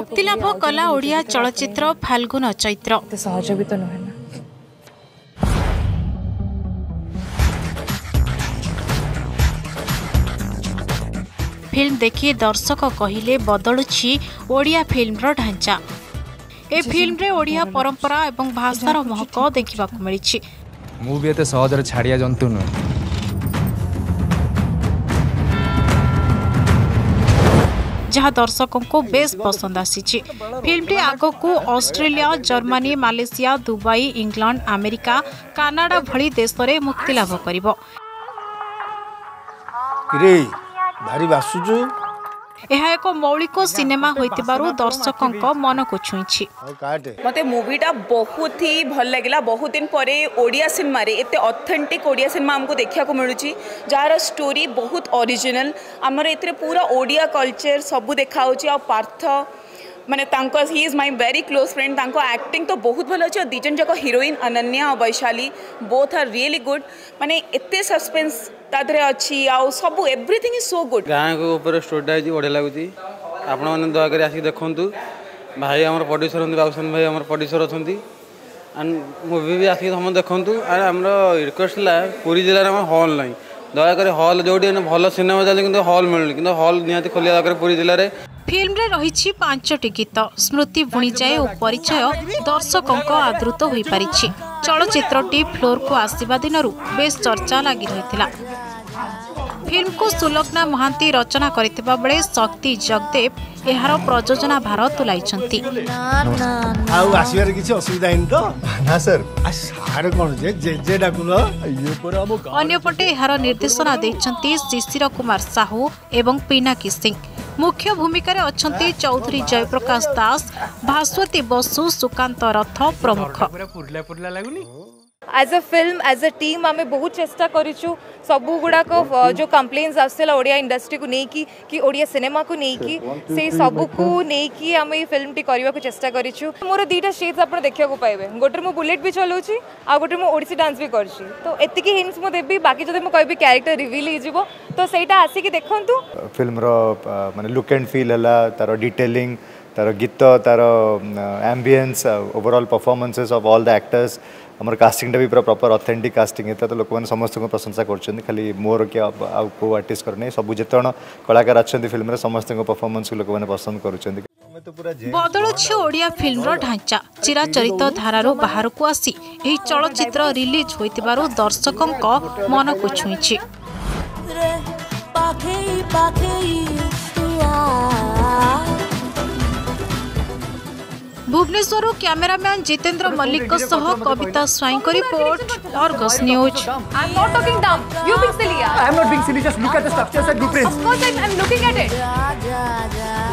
मुक्तिलाभ कला ओडिया चलचित्र फाल्गुन चैत्र। फिल्म देखि दर्शक कहिले बदलुछि ओडिया फिल्मर ढांचा। ए फिल्म रे ओडिया परंपरा एवं भाषार महक देखा मिली। मुझे सहज छाड़िया जंतु नुह। जहाँ दर्शकों को बेस पसंद आसी। फिल्मटी आगो को Australia, Germany, Malaysia, Dubai, England, America, Canada भली देश में मुक्तिलाभ करिवो। यह एक मौलिक सिनेमा होइतिबारु दर्शकों मन को छुईछि। मत मुटा बहुत ही भल लगे। बहुत दिन पर ओडिया सिनेमा एत ऑथेंटिक ओडिया सिनेमा आमको देखा मिलूँ, जार स्टोरी बहुत ओरिजिनल। आमर ए पूरा ओडिया कल्चर सबू देखा। पार्थ माने he is my very close friend. Acting तो बहुत भल अच्छे। दिजन जाक हीरोइन अनन्या और Vaishali both are really good. माने एते सस्पेंस तादरे अच्छी आउ सब एवरीथिंग इज सो गुड। गाँव के ऊपर स्टोरी है बढ़िया लगुच। आपण मैंने दयाकोरी आसिक देखु। भाई आम प्रोड्यूसर होती बाबूसन भाई आम प्रोड्यूसर अच्छा एंड मूवी भी आसिक तुम देखु। आर आम रिक्वेस्ट है पूरी जिले में हल ना दयाकोरी हल जो भल सिनेमा चलती कि हल मिलूनी कि हल निहाती खोलिया दरकार पूरी जिले में। फिल्म रे रही 5टी गीत स्मृति बुणी जाए और परिचय दर्शकों आदृत हो पारि। चलचित्रटी फ्लोर को आसवा दिन बेस चर्चा लगी रही। फिल्म को सुलग्ना महांती रचना करथिबा बेले शक्ति जगदेव एहार प्रयोजना भार तुलाइछंती। आउ आसीबार किछ असुविधा हैन तो ना सर आ सार कोन जे जे डाकुल ये पर हम अन्य पटे एहार निर्देशना दैछंती शिशिर कुमार साहू एवं पिनाकी सिंह। मुख्य भूमिका रे अछंती चौधरी जयप्रकाश दास, भास्वती बसु, सुकांत रथ प्रमुख। As a film as a team आम बहुत चेष्टा करिछु सबु गुडा को जो कंप्लेन्स आसला ओडिया इंडस्ट्री को नहीं कि ओडिया सिनेमा को नहीं कि से सबु को नहीं कि आम फिल्म टी करबा को चेष्टा करिछु। मोर दीटा स्टेज आपन देखिया को पाइबे। गोटे मो बुलेट भी चलाउची आ गोटे मो ओडिसी डांस भी करची। तो एति के हिंट्स मो देबी। बाकी जदे मो कहबी कैरेक्टर रिवील हि जिवो तो सेटा आसी के देखंतु। फिल्म रो माने लुक एंड फील हला तारो डिटेलिंग, तारो गीत, तारो ambience, overall performances of all the actors. हमर कास्टिंग भी पूरा प्रॉपर ऑथेंटिक कास्टिंग है। तो लोक मैंने समस्त को प्रशंसा कर। खाली मोर के आउ आर्टिस्ट करने सब जितने कलाकार अच्छा फिल्म समस्त परफॉर्मेंस को लोक मैंने पसंद कर। बदलुछि ओडिया फिल्मर ढांचा। चिराचरित धारारो बाहर को आसी एही चलचित्र रिलीज होइतिबारु दर्शकों मन को छुईछि। भुवनेश्वर कैमरामैन जितेंद्र मल्लिक के साथ कविता स्वाइन की report Argus news. I am not talking dumb, you being silly. I am not being silly, just look at the structures and difference. Of course I am looking at it.